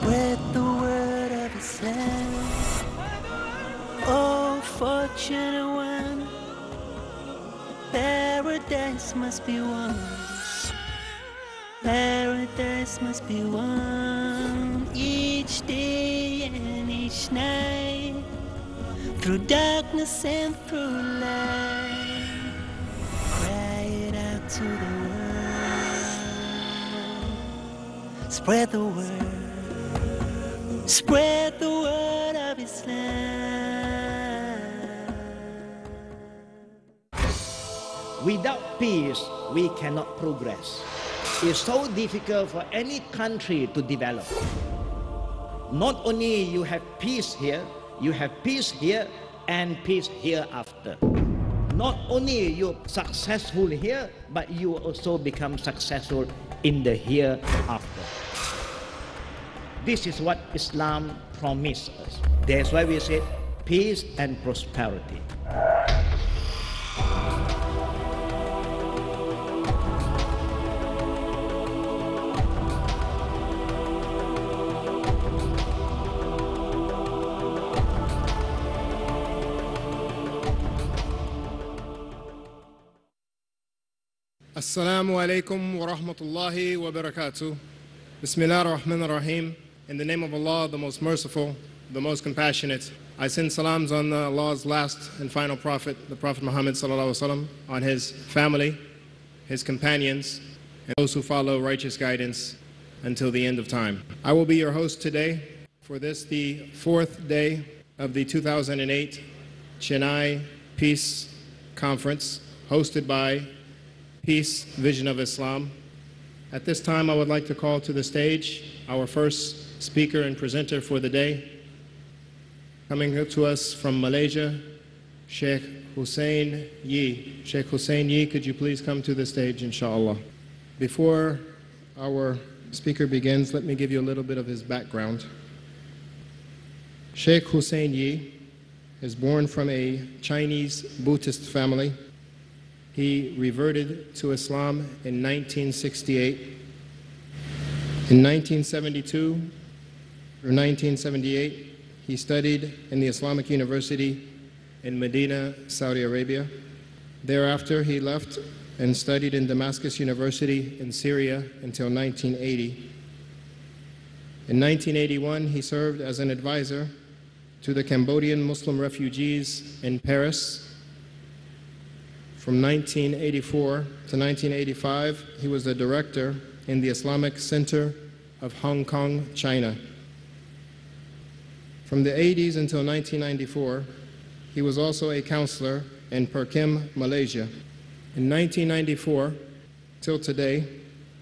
Spread the word of Islam. Oh, fortunate one, paradise must be won. Paradise must be won each day and each night, through darkness and through light. Cry it out to the world. Spread the word. Spread the word of Islam. Without peace, we cannot progress. It's so difficult for any country to develop. Not only you have peace here, you have peace here and peace hereafter. Not only you're successful here, but you also become successful in the hereafter. This is what Islam promises us. That's why we say peace and prosperity. Assalamu alaikum wa rahmatullahi wa barakatuh. Bismillah ar-Rahman ar-Rahim. In the name of Allah, the most merciful, the most compassionate. I send salams on Allah's last and final prophet, the Prophet Muhammad sallallahu alaihi wasallam, on his family, his companions, and those who follow righteous guidance until the end of time. I will be your host today for this, the fourth day of the 2008 Chennai Peace Conference, hosted by Peace Vision of Islam. At this time, I would like to call to the stage our first speaker and presenter for the day, coming to us from Malaysia, Sheikh Hussain Yee. Sheikh Hussain Yee, could you please come to the stage, inshallah? Before our speaker begins, let me give you a little bit of his background. Sheikh Hussain Yee is born from a Chinese Buddhist family. He reverted to Islam in 1968. In 1972 through 1978, he studied in the Islamic University in Medina, Saudi Arabia. Thereafter, he left and studied in Damascus University in Syria until 1980. In 1981, he served as an advisor to the Cambodian Muslim refugees in Paris. From 1984 to 1985, he was the director in the Islamic Center of Hong Kong, China. From the 80s until 1994, he was also a counselor in Perkim, Malaysia. In 1994 till today,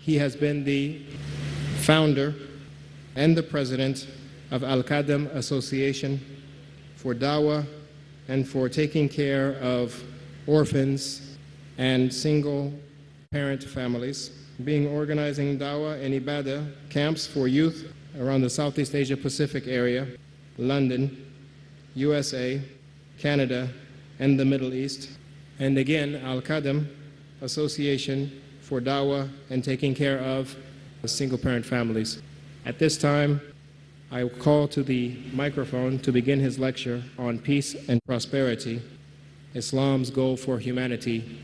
he has been the founder and the president of Al-Qadam Association for Dawah and for taking care of orphans and single parent families, organizing Dawah and Ibadah camps for youth around the Southeast Asia Pacific area, London, USA, Canada, and the Middle East. And again, Al-Qadam Association for Dawah and taking care of single parent families. At this time, I will call to the microphone to begin his lecture on peace and prosperity, Islam's goal for humanity.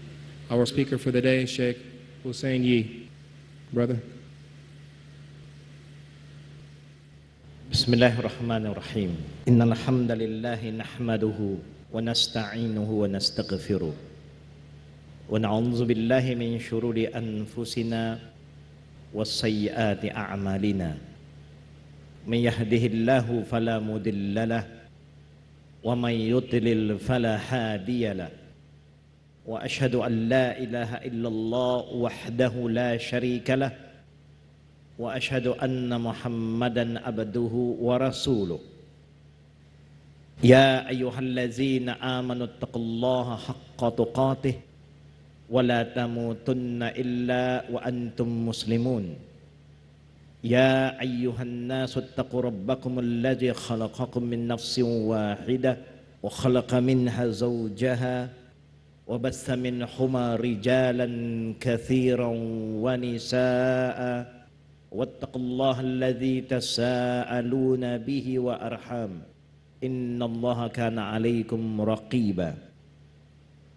Our speaker for the day, Sheikh Hussain Yee. Brother. Bismillahir Rahmanir Rahim. Innal hamdalillahi nahmaduhu wa nasta'inuhu wa nastaghfiruh. Wa na'udzu billahi min shururi anfusina wa sayyiati a'malina. Man yahdihillahu fala mudilla lah. ومن يضلل فلا هادي له وأشهد أن لا إله إلا الله وحده لا شريك له وأشهد أن محمدا عبده ورسوله يا أيها الذين آمنوا اتقوا الله حق تقاته ولا تموتن إلا وأنتم مسلمون يا أيها الناس اتقوا ربكم الذي خلقكم من نفس واحدة وخلق منها زوجها وبث منهما رجالا كثيرا ونساء وَاتَّقُوا اللَّهَ الَّذِي تَسَاءَلُونَ بِهِ وَأَرْحَامَ إِنَّ اللَّهَ كَانَ عَلَيْكُمْ رَقِيبًا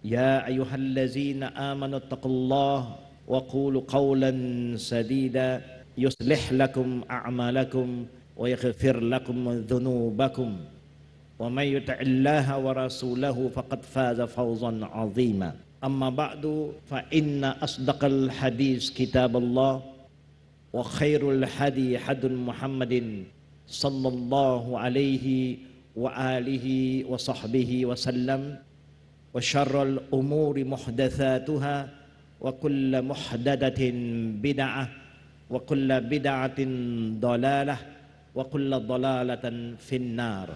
يَا أَيُّهَا الَّذِينَ آمَنُوا اتَّقُوا اللَّهَ وَقُولُوا قَوْلًا سَدِيدًا يُصْلِحْ لَكُمْ أَعْمَالَكُمْ وَيَغْفِرْ لَكُمْ ذُنُوبَكُمْ وَمَنْ يُطِعِ اللَّهَ وَرَسُولَهُ فَقَدْ فَازَ فَوْزًا عَظِيمًا أما بعد فإن أصدق الحديث كتاب الله وخير الهدي هدي محمد صلى الله عليه وآله وصحبه وسلم وشر الأمور محدثاتها وكل محدثة بدعة وكل بدعة ضلالة وكل ضلالة في النار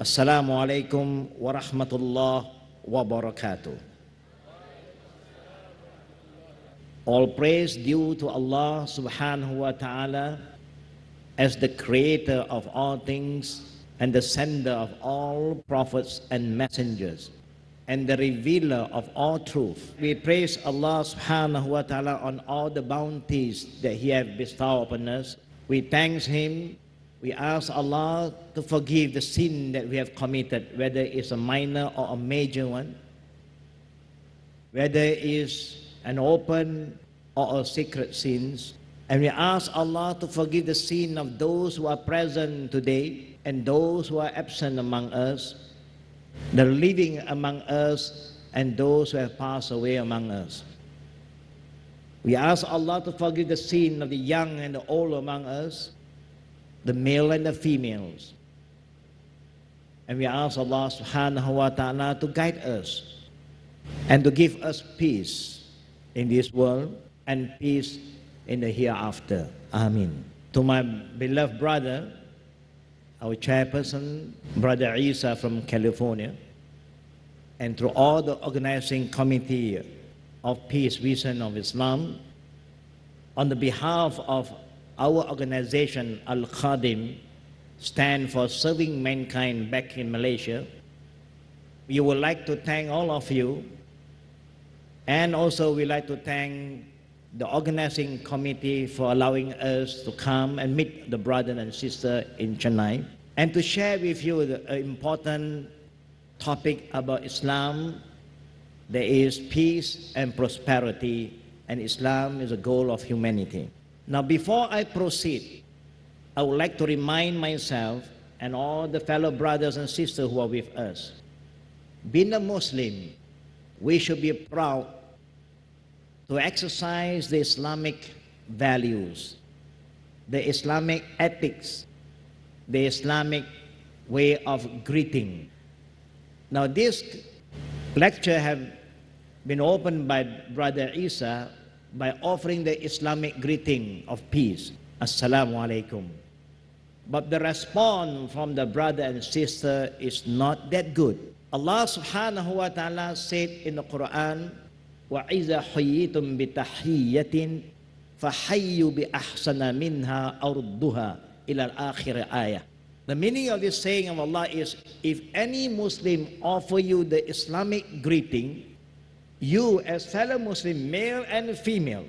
السلام عليكم ورحمة الله وبركاته All praise due to Allah subhanahu wa ta'ala as the creator of all things and the sender of all prophets and messengers and the revealer of all truth. We praise Allah subhanahu wa ta'ala on all the bounties that He has bestowed upon us. We thank Him. We ask Allah to forgive the sin that we have committed, whether it's a minor or a major one, whether it's an open or secret sins. And we ask Allah to forgive the sin of those who are present today and those who are absent among us, the living among us, and those who have passed away among us. We ask Allah to forgive the sin of the young and the old among us, the male and the females. And we ask Allah subhanahu wa ta'ala to guide us and to give us peace in this world and peace in the hereafter. Amen. To my beloved brother, our chairperson, Brother Isa from California, and to all the organizing committee of Peace Vision of Islam, on the behalf of our organization, Al Khadim, Stand for Serving Mankind back in Malaysia, we would like to thank all of you. And also we'd like to thank the organizing committee for allowing us to come and meet the brother and sister in Chennai and to share with you the important topic about Islam. There is peace and prosperity, and Islam is a goal of humanity. Now, before I proceed, I would like to remind myself and all the fellow brothers and sisters who are with us, being a Muslim, we should be proud to exercise the Islamic values, the Islamic ethics, the Islamic way of greeting. Now, this lecture has been opened by Brother Isa by offering the Islamic greeting of peace, Assalamu alaikum. But the response from the brother and sister is not that good. Allah subhanahu wa ta'ala said in the Quran, وَإِذَا حُيِّيتُمْ بِتَحِيَّةٍ فَحَيُّوا بِأَحْسَنَ مِنْهَا أَرُدُّهَا إِلَى الْآخِرِ آيَةٍ. The meaning of this saying of Allah is, if any Muslim offer you the Islamic greeting, you as fellow Muslim, male and female,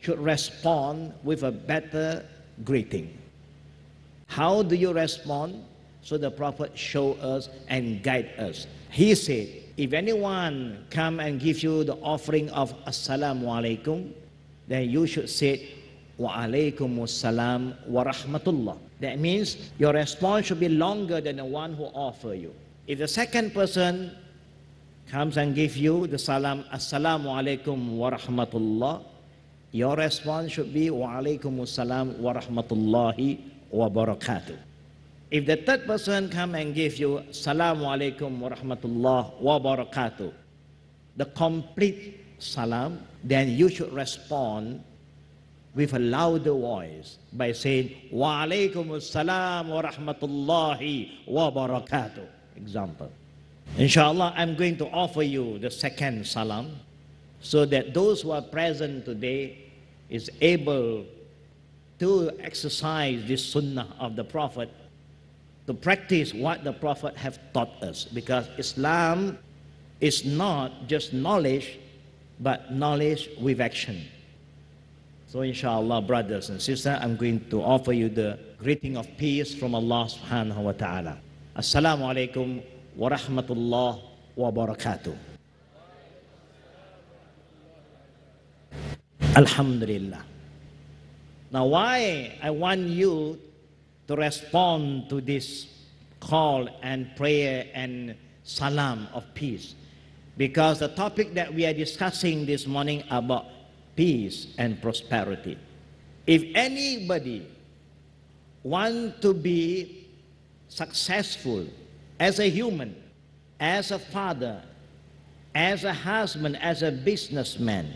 should respond with a better greeting. How do you respond? So the Prophet showed us and guided us. He said, if anyone come and give you the offering of Assalamu alaikum, then you should say, Wa alaikumus salam wa rahmatullah. That means your response should be longer than the one who offered you. If the second person comes and gives you the salam, Assalamu alaikum wa rahmatullah, your response should be, Wa alaikumus salam wa rahmatullahi wa barakatuh. If the third person come and give you Assalamu alaikum wa rahmatullah wa barakatuh, the complete salam, then you should respond with a louder voice by saying Wa alaikum salam wa rahmatullahi wa barakatuh. Example. Inshallah, I'm going to offer you the second salam so that those who are present today is able to exercise this sunnah of the Prophet, to practice what the Prophet have taught us, because Islam is not just knowledge, but knowledge with action. So inshallah, brothers and sisters, I'm going to offer you the greeting of peace from Allah subhanahu wa ta'ala. Assalamu alaikum wa rahmatullah wa barakatuh. Alhamdulillah. Now why I want you to respond to this call and prayer and salam of peace? Because the topic that we are discussing this morning about peace and prosperity. If anybody wants to be successful as a human, as a father, as a husband, as a businessman,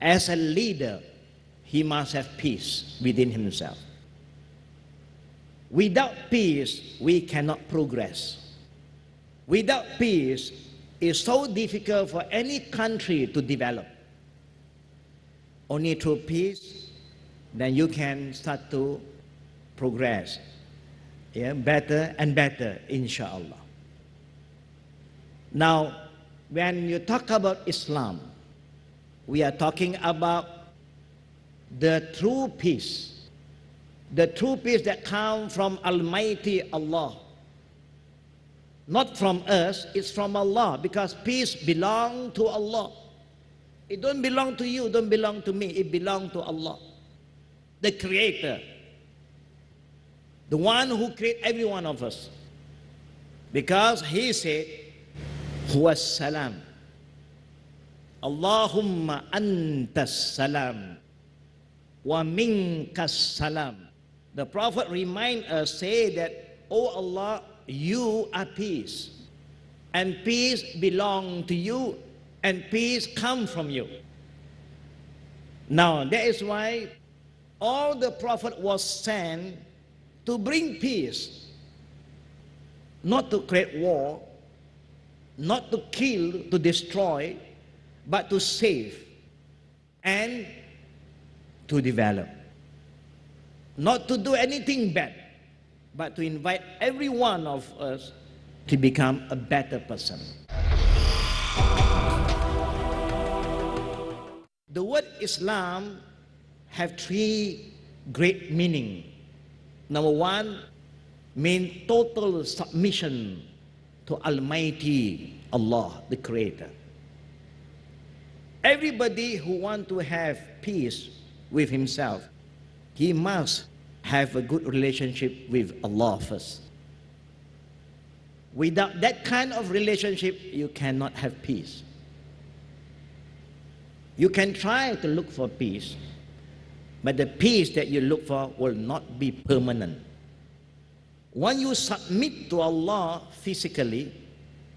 as a leader, he must have peace within himself. Without peace, we cannot progress. Without peace, it's so difficult for any country to develop. Only through peace, then you can start to progress, yeah, better and better, inshallah. Now, when you talk about Islam, we are talking about the true peace. The true peace that comes from Almighty Allah. Not from us, it's from Allah, because peace belongs to Allah. It don't belong to you, don't belong to me, it belongs to Allah, the Creator, the one who created every one of us. Because He said, Huwa salam. Allahumma antas salam wa minkas salam. The Prophet reminds us, say that, O Allah, you are peace, and peace belongs to you, and peace comes from you. Now, that is why all the Prophet was sent to bring peace, not to create war, not to kill, to destroy, but to save and to develop. Not to do anything bad, but to invite every one of us to become a better person. The word Islam have three great meanings. Number one, means total submission to Almighty Allah, the Creator. Everybody who wants to have peace with himself, he must have a good relationship with Allah first. Without that kind of relationship, you cannot have peace. You can try to look for peace, but the peace that you look for will not be permanent. When you submit to Allah physically,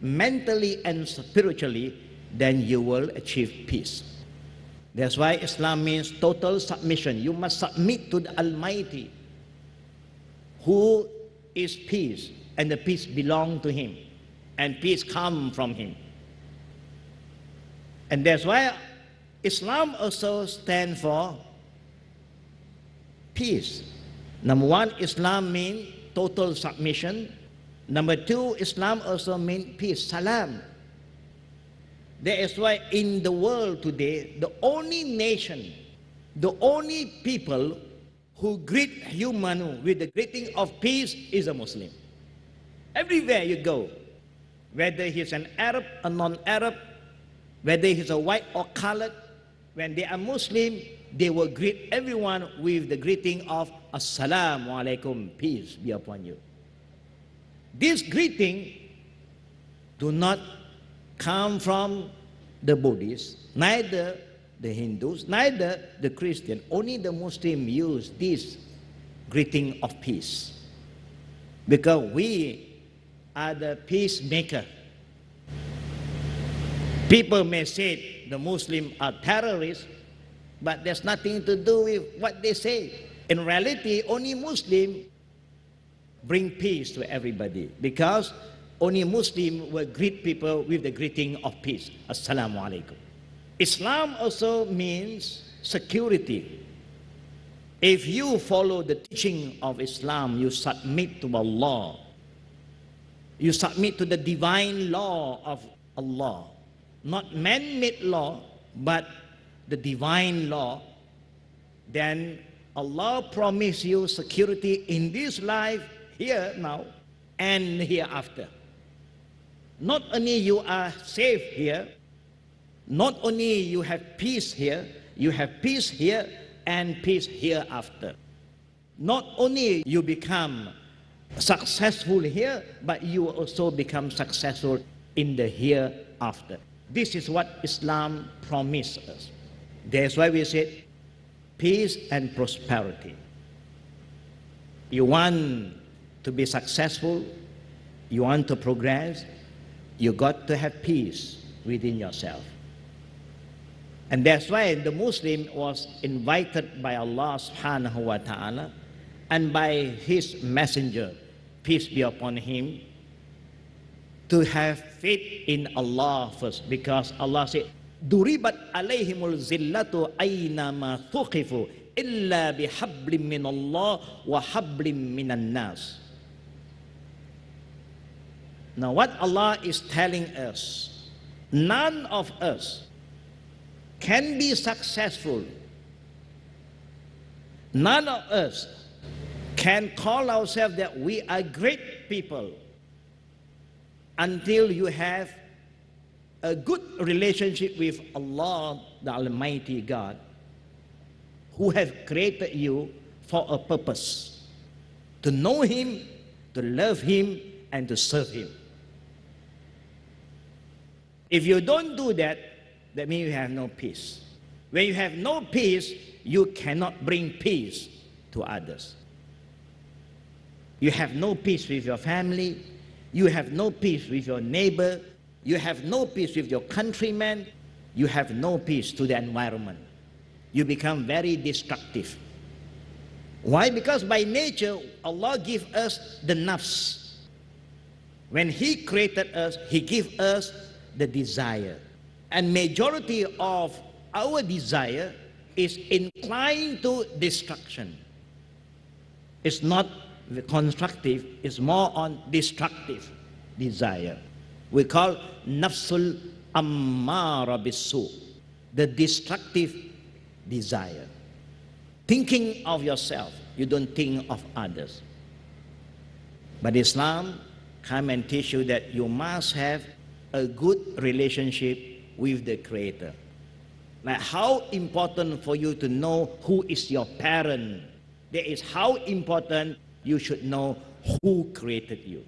mentally, and spiritually, then you will achieve peace. That's why Islam means total submission. You must submit to the Almighty, who is peace, and the peace belongs to Him, and peace comes from Him. And that's why Islam also stands for peace. Number one, Islam means total submission. Number two, Islam also means peace, salam. That is why in the world today, the only nation, the only people who greet human with the greeting of peace is a Muslim. Everywhere you go, whether he's an Arab or non-Arab, whether he's a white or colored, when they are Muslim, they will greet everyone with the greeting of Assalamu alaikum, peace be upon you. This greeting do not come from the Buddhists, neither the Hindus, neither the Christian. Only the Muslims use this greeting of peace, because we are the peacemaker. People may say the Muslims are terrorists, but there's nothing to do with what they say. In reality, only Muslims bring peace to everybody, because only Muslim will greet people with the greeting of peace, Assalamu alaikum. Islam also means security. If you follow the teaching of Islam, you submit to Allah. You submit to the divine law of Allah. Not man-made law, but the divine law then Allah promise you security in this life, here now, and hereafter. Not only you are safe here, not only you have peace here, you have peace here and peace hereafter. Not only you become successful here, but you also become successful in the hereafter. This is what Islam promises us. That's why we said peace and prosperity. You want to be successful, you want to progress, you got to have peace within yourself. And that's why the Muslim was invited by Allah subhanahu wa ta'ala and by his messenger, peace be upon him, to have faith in Allah first, because Allah said, "Duribat alayhimul zillatu aynama thuqifu illa bihablim min Allah wa hablim minan nas." Now what Allah is telling us, none of us can be successful. None of us can call ourselves that we are great people until you have a good relationship with Allah, the Almighty God, who have created you for a purpose, to know Him, to love Him, and to serve Him. If you don't do that, that means you have no peace. When you have no peace, you cannot bring peace to others. You have no peace with your family, you have no peace with your neighbor, you have no peace with your countrymen, you have no peace to the environment. You become very destructive. Why? Because by nature, Allah gives us the nafs. When He created us, He gave us the desire. And majority of our desire is inclined to destruction. It's not constructive, it's more on destructive desire. We call nafsul ammara bisu, the destructive desire. Thinking of yourself, you don't think of others. But Islam come and teach you that you must have a good relationship with the Creator. Like how important for you to know who is your parent, that is how important you should know who created you.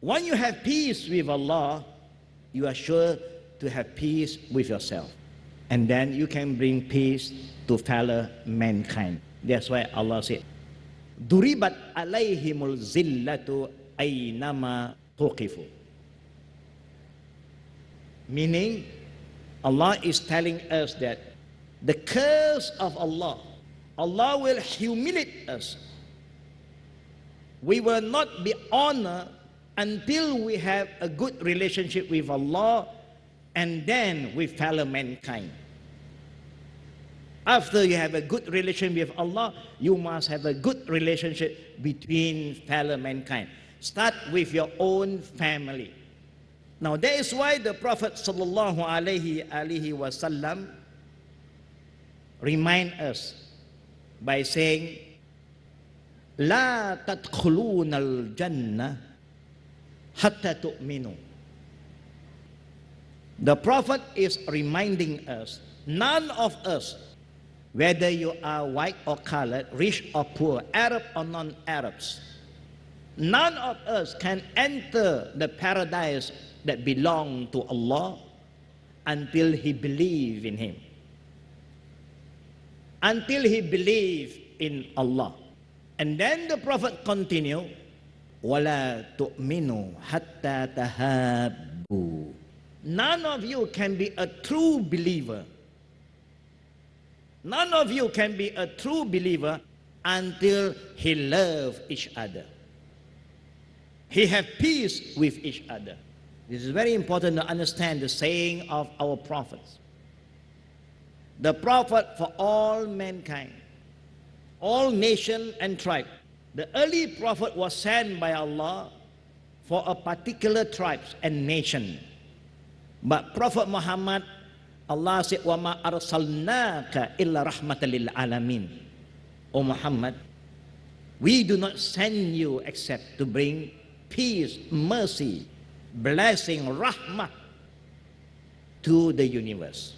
When you have peace with Allah, you are sure to have peace with yourself. And then you can bring peace to fellow mankind. That's why Allah said, "Duribat alayhimul zillatu aynama tuqifu." Meaning, Allah is telling us that the curse of Allah, Allah will humiliate us. We will not be honored until we have a good relationship with Allah and then with fellow mankind. After you have a good relationship with Allah, you must have a good relationship between fellow mankind. Start with your own family. Now that is why the Prophet ﷺ remind us by saying, "La tadkhuluna al-jannah hatta tu'minu." The Prophet is reminding us, none of us, whether you are white or colored, rich or poor, Arab or non-Arabs, none of us can enter the paradise that belong to Allah until he believe in Him, until he believe in Allah. And then the Prophet continue, "Wala tu'minu hatta tahabbu." None of you can be a true believer. None of you can be a true believer until he love each other. He have peace with each other. This is very important to understand the saying of our prophets. The prophet for all mankind, all nation and tribe. The early prophet was sent by Allah for a particular tribes and nation. But Prophet Muhammad Allah said, وَمَا أَرْسَلْنَاكَ إِلَّا رَحْمَةً لِلْعَالَمِينَ. O Muhammad, we do not send you except to bring peace, mercy, blessing, rahmah to the universe,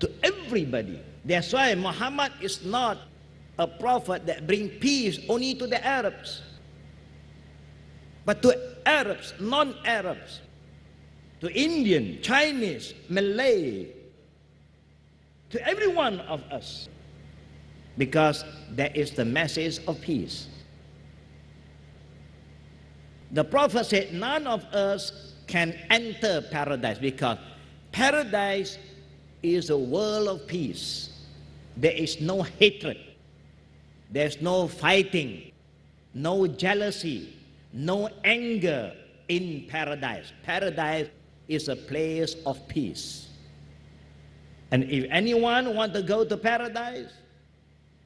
to everybody. That's why Muhammad is not a prophet that brings peace only to the Arabs, but to Arabs, non-Arabs, to Indian, Chinese, Malay, to every one of us, because that is the message of peace. The Prophet said none of us can enter paradise, because paradise is a world of peace. There is no hatred, there's no fighting, no jealousy, no anger in paradise. Paradise is a place of peace. And if anyone wants to go to paradise,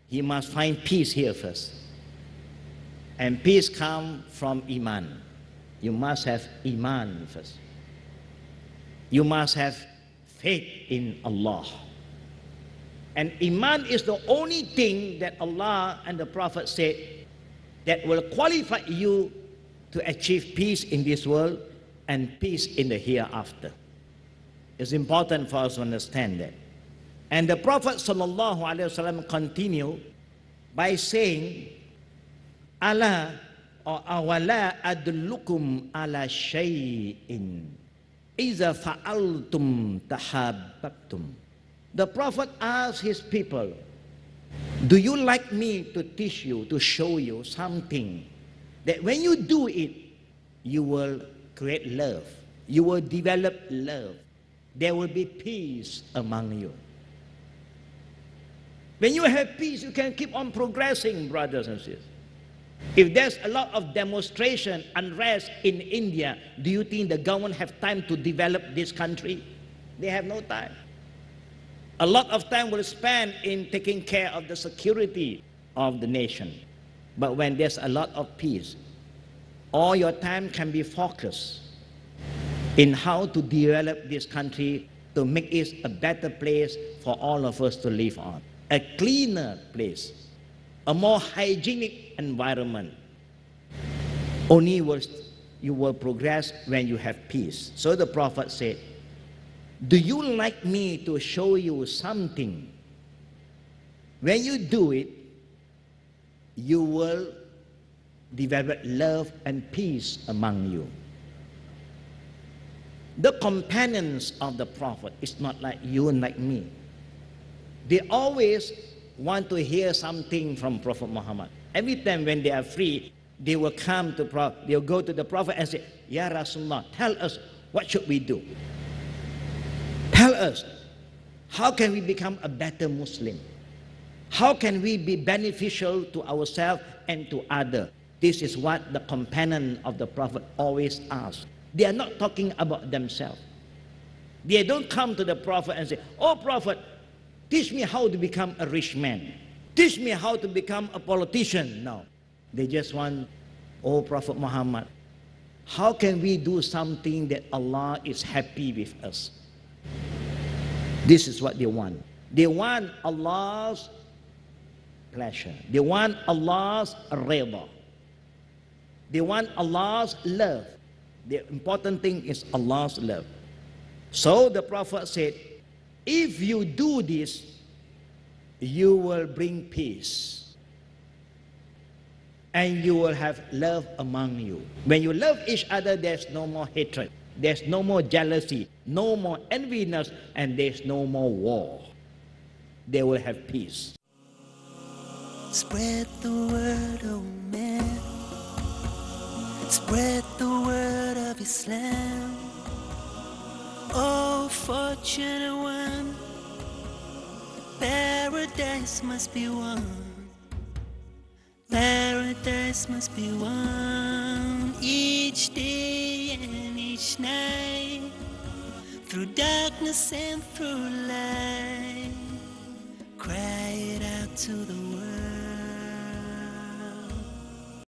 he must find peace here first. And peace comes from Iman. You must have Iman first. You must have faith in Allah. And Iman is the only thing that Allah and the Prophet said that will qualify you to achieve peace in this world and peace in the hereafter. It's important for us to understand that. And the Prophet ﷺ continued by saying, Ala or awala adlukum ala shay'in iza fa'altum tahabbtum. The Prophet asked his people, do you like me to teach you, to show you something that when you do it, you will create love, you will develop love, there will be peace among you. When you have peace, you can keep on progressing, brothers and sisters. If there's a lot of demonstration, unrest in India, do you think the government have time to develop this country? They have no time. A lot of time will spend in taking care of the security of the nation. But when there's a lot of peace, all your time can be focused in how to develop this country to make it a better place for all of us to live on. A cleaner place, a more hygienic environment. Only you will progress when you have peace. So the Prophet said, do you like me to show you something? When you do it, you will develop love and peace among you. The companions of the Prophet is not like you and like me. They always want to hear something from Prophet Muhammad. Every time when they are free, they will come to Prophet, they will go to the Prophet and say, Ya Rasulullah, tell us, what should we do? Tell us, how can we become a better Muslim? How can we be beneficial to ourselves and to others? This is what the companion of the Prophet always asks. They are not talking about themselves. They don't come to the Prophet and say, oh Prophet, teach me how to become a rich man. Teach me how to become a politician. No. They just want, oh Prophet Muhammad, how can we do something that Allah is happy with us? This is what they want. They want Allah's pleasure. They want Allah's rida. They want Allah's love. The important thing is Allah's love. So the Prophet said, if you do this, you will bring peace and you will have love among you. When you love each other, there's no more hatred, there's no more jealousy, no more enviness, and there's no more war. They will have peace. Spread the word, oh man. Spread the word of Islam. Oh fortunate one, paradise must be won. Paradise must be won. Each day and each night, through darkness and through light, cry it out to the world.